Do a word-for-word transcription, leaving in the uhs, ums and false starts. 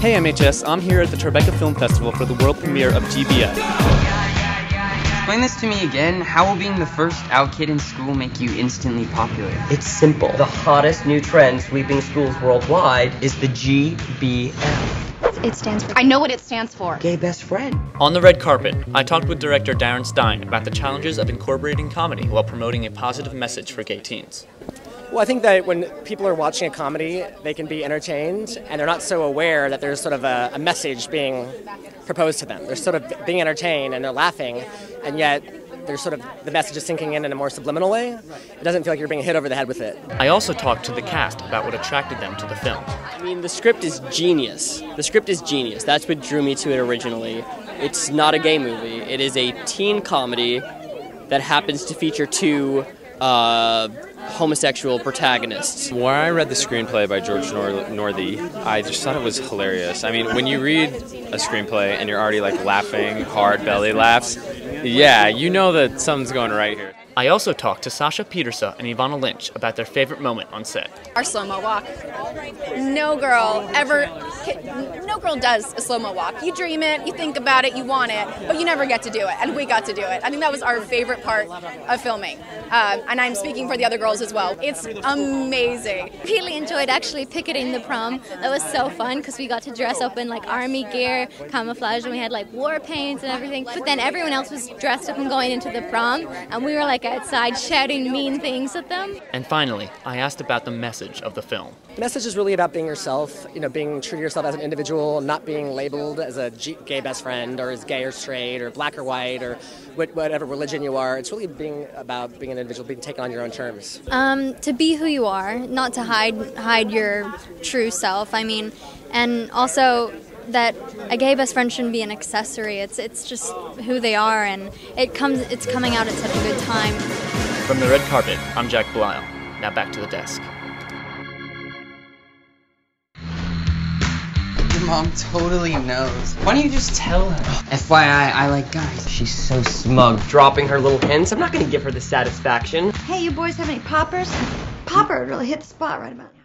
Hey M H S, I'm here at the Tribeca Film Festival for the world premiere of G B M. Explain this to me again. How will being the first out kid in school make you instantly popular? It's simple. The hottest new trend sweeping schools worldwide is the G B M. It stands for. I know what it stands for. Gay best friend. On the red carpet, I talked with director Darren Stein about the challenges of incorporating comedy while promoting a positive message for gay teens. Well, I think that when people are watching a comedy, they can be entertained, and they're not so aware that there's sort of a, a message being proposed to them. They're sort of being entertained, and they're laughing, and yet there's sort of the message is sinking in in a more subliminal way. It doesn't feel like you're being hit over the head with it. I also talked to the cast about what attracted them to the film. I mean, the script is genius. The script is genius. That's what drew me to it originally. It's not a gay movie. It is a teen comedy that happens to feature two uh, homosexual protagonists. When I read the screenplay by George Nor Northy, I just thought it was hilarious. I mean, when you read a screenplay and you're already like laughing, hard belly laughs, yeah, you know that something's going right here. I also talked to Sasha Pieterse and Evanna Lynch about their favorite moment on set. Our slow-mo walk. No girl ever, no girl does a slow-mo walk. You dream it, you think about it, you want it, but you never get to do it, and we got to do it. I think that was our favorite part of filming, um, and I'm speaking for the other girls as well. It's amazing. Really enjoyed actually picketing the prom. That was so fun because we got to dress up in like army gear, camouflage, and we had like war paints and everything, but then everyone else was dressed up and going into the prom, and we were like outside shouting mean things at them. And finally, I asked about the message of the film. The message is really about being yourself, you know, being true to yourself as an individual, not being labeled as a gay best friend or as gay or straight or black or white or whatever religion you are. It's really being about being an individual, being taken on your own terms. Um, to be who you are, not to hide hide your true self. I mean, and also that a gay best friend shouldn't be an accessory. It's it's just who they are, and it comes it's coming out at such a good time. From the red carpet, I'm Jack Belisle. Now back to the desk. Your mom totally knows. Why don't you just tell her? F Y I, I like guys. She's so smug, dropping her little hints. I'm not gonna give her the satisfaction. Hey, you boys have any poppers? Popper really hit the spot right about now.